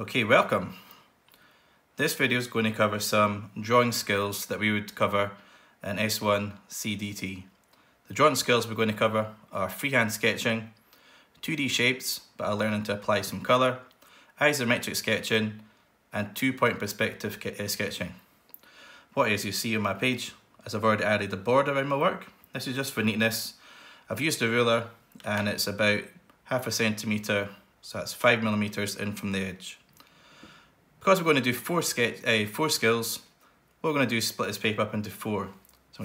Okay, welcome. This video is going to cover some drawing skills that we would cover in S1CDT. The drawing skills we're going to cover are freehand sketching, 2D shapes, but I'll learn to apply some colour, isometric sketching, and two-point perspective sketching. What is you see on my page, as I've already added a border in my work. This is just for neatness. I've used a ruler and it's about 0.5 centimetre, so that's 5 millimeters in from the edge. Because we're going to do four skills, what we're going to do is split this paper up into four. So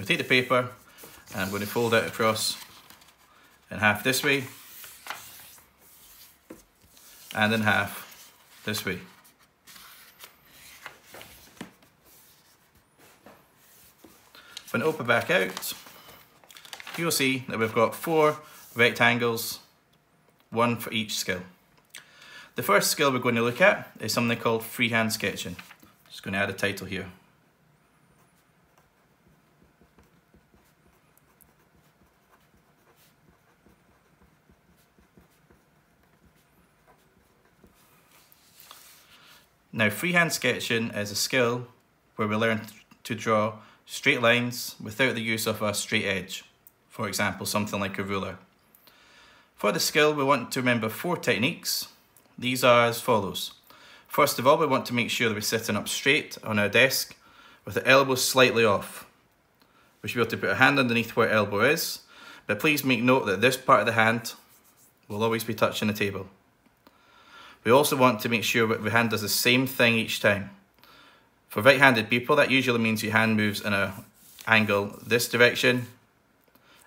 I'm going to take the paper and I'm going to fold it across in half this way and in half this way. When I open back out, you'll see that we've got four rectangles, one for each skill. The first skill we're going to look at is something called freehand sketching. Just going to add a title here. Now, freehand sketching is a skill where we learn to draw straight lines without the use of a straight edge. For example, something like a ruler. For the skill, we want to remember four techniques. These are as follows. First of all, we want to make sure that we're sitting up straight on our desk with the elbows slightly off. We should be able to put our hand underneath where elbow is, but please make note that this part of the hand will always be touching the table. We also want to make sure that the hand does the same thing each time. For right-handed people, that usually means your hand moves in an angle this direction.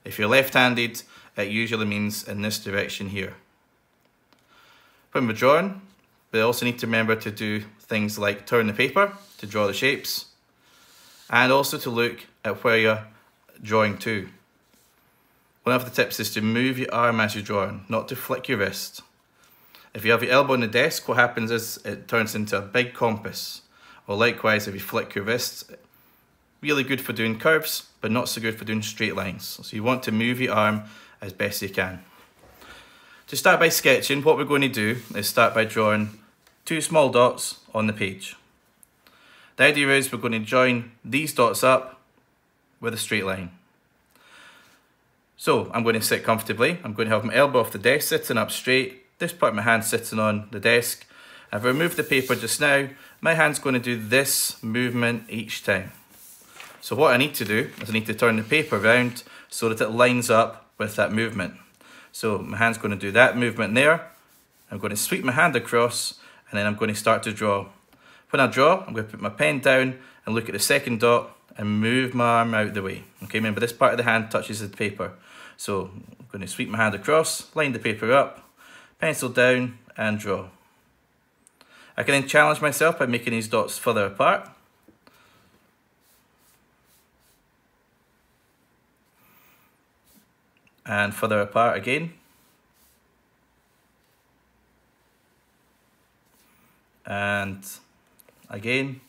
If you're left-handed, it usually means in this direction here. When we're drawing, we also need to remember to do things like turn the paper to draw the shapes and also to look at where you're drawing to. One of the tips is to move your arm as you're drawing, not to flick your wrist. If you have your elbow on the desk, what happens is it turns into a big compass. Or likewise, if you flick your wrist, really good for doing curves, but not so good for doing straight lines. So you want to move your arm as best you can. To start by sketching, what we're going to do is start by drawing two small dots on the page. The idea is we're going to join these dots up with a straight line. So I'm going to sit comfortably. I'm going to have my elbow off the desk, sitting up straight. This part of my hand sitting on the desk. If I remove the paper just now, my hand's going to do this movement each time. So what I need to do is I need to turn the paper around so that it lines up with that movement. So my hand's going to do that movement there. I'm going to sweep my hand across and then I'm going to start to draw. When I draw, I'm going to put my pen down and look at the second dot and move my arm out the way. Okay, remember this part of the hand touches the paper. So I'm going to sweep my hand across, line the paper up, pencil down and draw. I can then challenge myself by making these dots further apart. And further apart again. And again.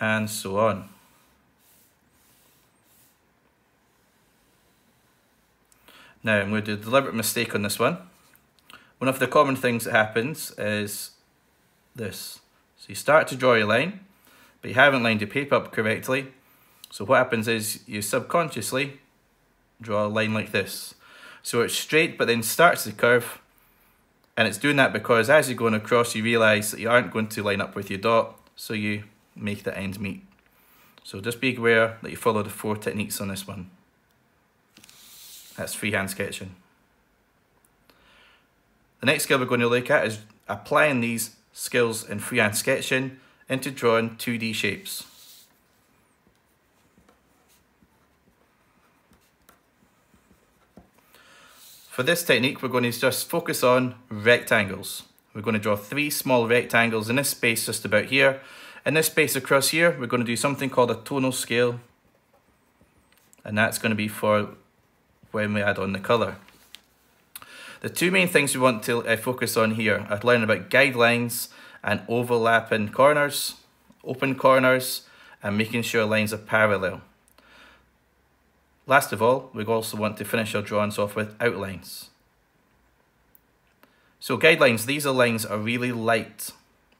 And so on. Now I'm going to do a deliberate mistake on this one. One of the common things that happens is this. So you start to draw your line, but you haven't lined your paper up correctly. So what happens is you subconsciously draw a line like this. So it's straight, but then starts the curve. And it's doing that because as you're going across, you realize that you aren't going to line up with your dot. So you make the ends meet. So just be aware that you follow the four techniques on this one. That's freehand sketching. The next skill we're going to look at is applying these skills in freehand sketching into drawing 2D shapes. For this technique, we're going to just focus on rectangles. We're going to draw three small rectangles in this space just about here. In this space across here, we're going to do something called a tonal scale. And that's going to be for when we add on the colour. The two main things we want to focus on here are learning about guidelines and overlapping corners, open corners, and making sure lines are parallel. Last of all, we also want to finish our drawings off with outlines. So guidelines, these are lines that are really light.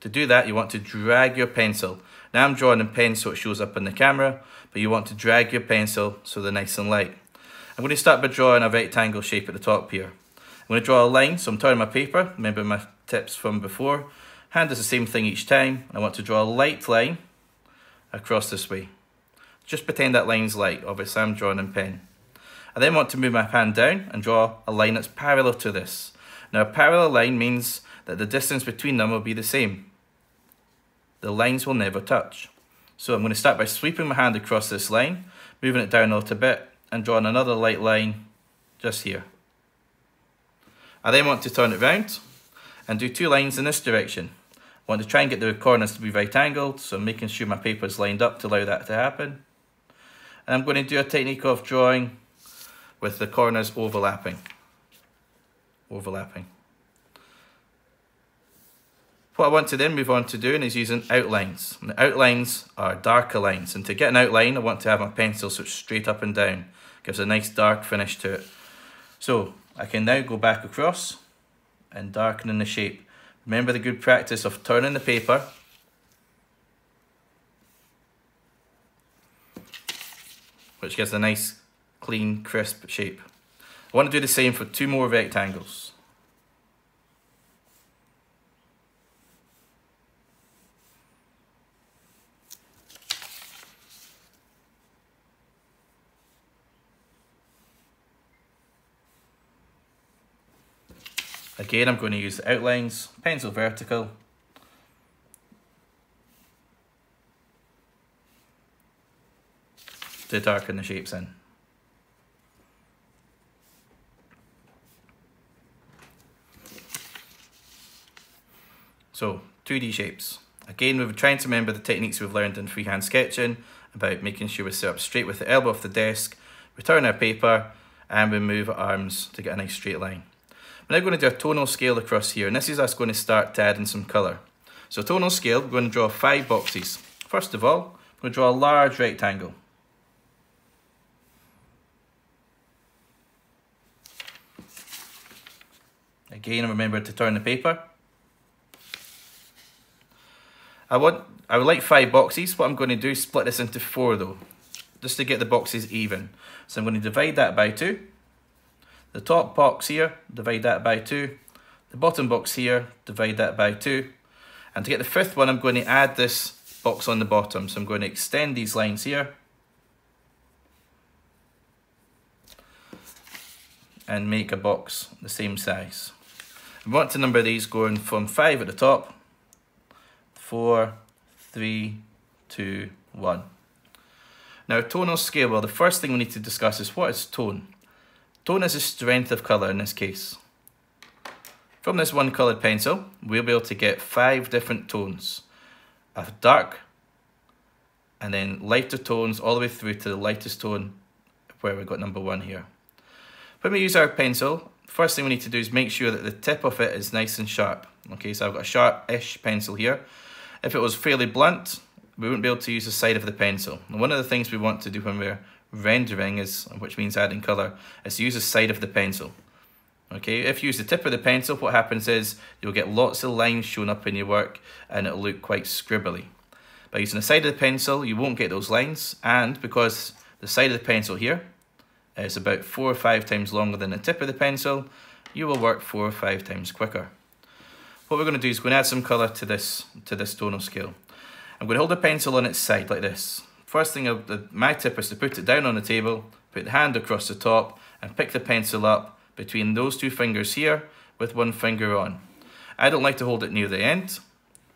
To do that, you want to drag your pencil. Now I'm drawing in pen so it shows up in the camera, but you want to drag your pencil so they're nice and light. I'm going to start by drawing a rectangle shape at the top here. I'm going to draw a line, so I'm turning my paper, remember my tips from before. Hand does the same thing each time. I want to draw a light line across this way. Just pretend that line's light, obviously I'm drawing in pen. I then want to move my hand down and draw a line that's parallel to this. Now a parallel line means that the distance between them will be the same. The lines will never touch. So I'm going to start by sweeping my hand across this line, moving it down a little bit and drawing another light line just here. I then want to turn it round and do two lines in this direction. I want to try and get the corners to be right angled, so I'm making sure my paper is lined up to allow that to happen. And I'm going to do a technique of drawing with the corners overlapping. What I want to then move on to doing is using outlines. And the outlines are darker lines, and to get an outline I want to have my pencil so it's straight up and down. It gives a nice dark finish to it. So I can now go back across and darkening the shape. Remember the good practice of turning the paper which gives a nice clean crisp shape. I want to do the same for two more rectangles. Again, I'm going to use the outlines, pencil vertical. To darken the shapes in. So, 2D shapes. Again, we've been trying to remember the techniques we've learned in freehand sketching about making sure we sit up straight with the elbow off the desk, we turn our paper, and we move our arms to get a nice straight line. We're now going to do a tonal scale across here, and this is us going to start to add in some colour. So tonal scale, we're going to draw 5 boxes. First of all, we're going to draw a large rectangle. Again, remember to turn the paper. I would like 5 boxes. What I'm going to do is split this into 4 though, just to get the boxes even. So I'm going to divide that by 2. The top box here, divide that by 2. The bottom box here, divide that by 2. And to get the 5th one, I'm going to add this box on the bottom. So I'm going to extend these lines here. And make a box the same size. We want to number these going from 5 at the top. 4, 3, 2, 1. Now tonal scale, well the first thing we need to discuss is what is tone? Tone is the strength of colour in this case. From this one coloured pencil, we'll be able to get 5 different tones. A dark, and then lighter tones all the way through to the lightest tone, where we've got number 1 here. When we use our pencil, first thing we need to do is make sure that the tip of it is nice and sharp. Okay, so I've got a sharp-ish pencil here. If it was fairly blunt, we wouldn't be able to use the side of the pencil. And one of the things we want to do when we're rendering, is, which means adding colour, is to use the side of the pencil. Okay, if you use the tip of the pencil, what happens is you'll get lots of lines shown up in your work and it'll look quite scribbly. By using the side of the pencil, you won't get those lines, and because the side of the pencil here is about 4 or 5 times longer than the tip of the pencil, you will work 4 or 5 times quicker. What we're going to do is we're going to add some colour to this tonal scale. I'm going to hold the pencil on its side like this. First thing, my tip is to put it down on the table, put the hand across the top and pick the pencil up between those 2 fingers here with 1 finger on. I don't like to hold it near the end,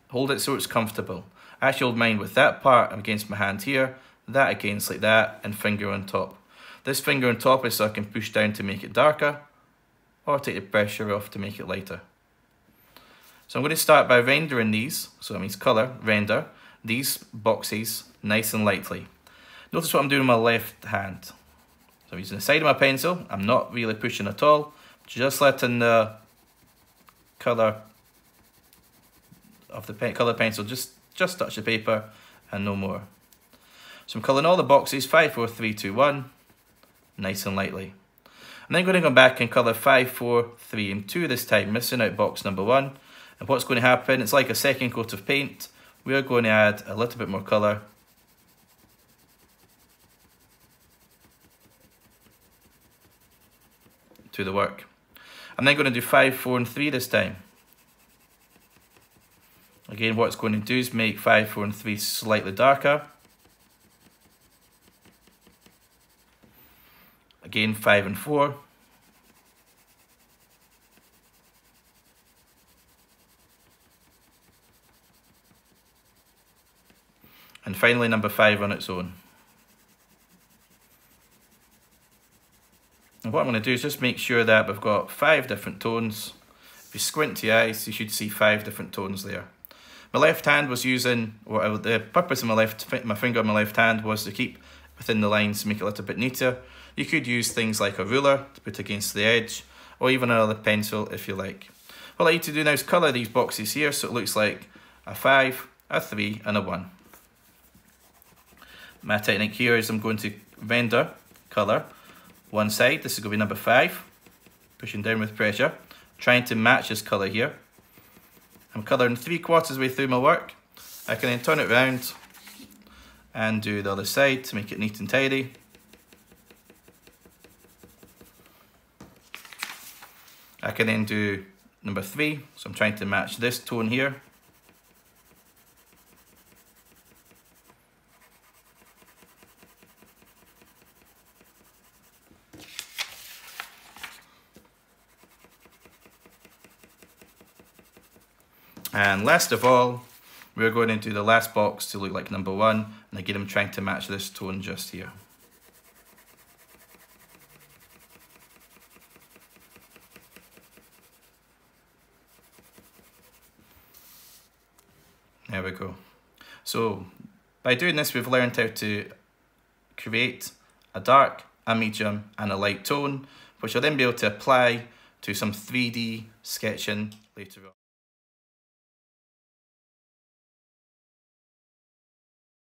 hold it so it's comfortable. I actually hold mine with that part against my hand here, that against like that and finger on top. This finger on top is so I can push down to make it darker or take the pressure off to make it lighter. So I'm going to start by rendering these, so that means colour, render, these boxes nice and lightly. Notice what I'm doing with my left hand. So I'm using the side of my pencil, I'm not really pushing at all, just letting the colour of the colour pencil just touch the paper and no more. So I'm colouring all the boxes, 5, 4, 3, 2, 1, nice and lightly. And then going to go back and colour 5, 4, 3 and 2 this time, missing out box number 1. And what's going to happen, it's like a second coat of paint. We're going to add a little bit more colour. To the work. I'm then going to do 5, 4 and 3 this time. Again, what it's going to do is make 5, 4 and 3 slightly darker. Again, 5 and 4. And finally number 5 on its own. And what I'm going to do is just make sure that we've got 5 different tones. If you squint your eyes, you should see 5 different tones there. My left hand was using, or the purpose of my finger on my left hand was to keep within the lines to make it a little bit neater. You could use things like a ruler to put against the edge, or even another pencil if you like. What I need to do now is colour these boxes here so it looks like a 5, a 3 and a 1. My technique here is I'm going to render colour. One side, this is going to be number 5, pushing down with pressure, trying to match this colour here. I'm colouring 3/4 way through my work. I can then turn it round and do the other side to make it neat and tidy. I can then do number 3, so I'm trying to match this tone here. And last of all, we're going to do the last box to look like number 1. And again, I'm trying to match this tone just here. There we go. So by doing this, we've learned how to create a dark, a medium and a light tone, which I'll then be able to apply to some 3D sketching later on.